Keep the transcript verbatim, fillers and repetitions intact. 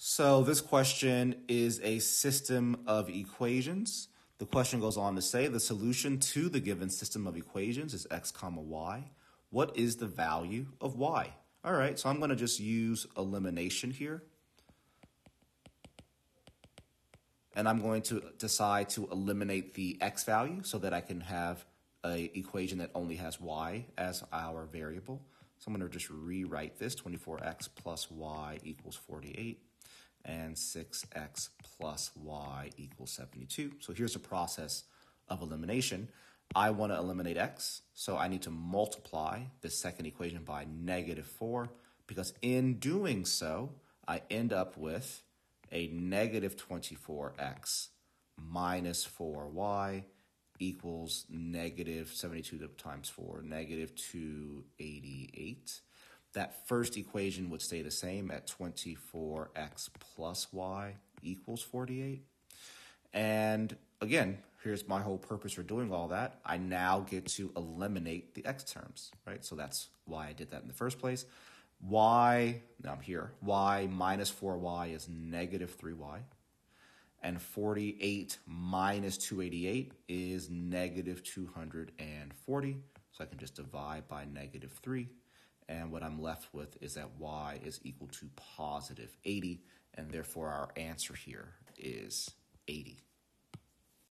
So this question is a system of equations. The question goes on to say the solution to the given system of equations is x comma y. What is the value of y? All right, so I'm going to just use elimination here. And I'm going to decide to eliminate the x value so that I can have an equation that only has y as our variable. So I'm going to just rewrite this, twenty-four x plus y equals forty-eight, and six x plus y equals seventy-two. So here's the process of elimination. I want to eliminate x, so I need to multiply the second equation by negative four, because in doing so, I end up with a negative twenty-four x minus four y equals negative seventy-two times four, negative two hundred eighty-eight. That first equation would stay the same at twenty-four x plus y equals forty-eight. And again, here's my whole purpose for doing all that. I now get to eliminate the x terms, right? So that's why I did that in the first place. Y, now I'm here, y minus four y is negative three y. And forty-eight minus two hundred eighty-eight is negative two hundred forty. So I can just divide by negative three. And what I'm left with is that y is equal to positive eighty. And therefore, our answer here is eighty.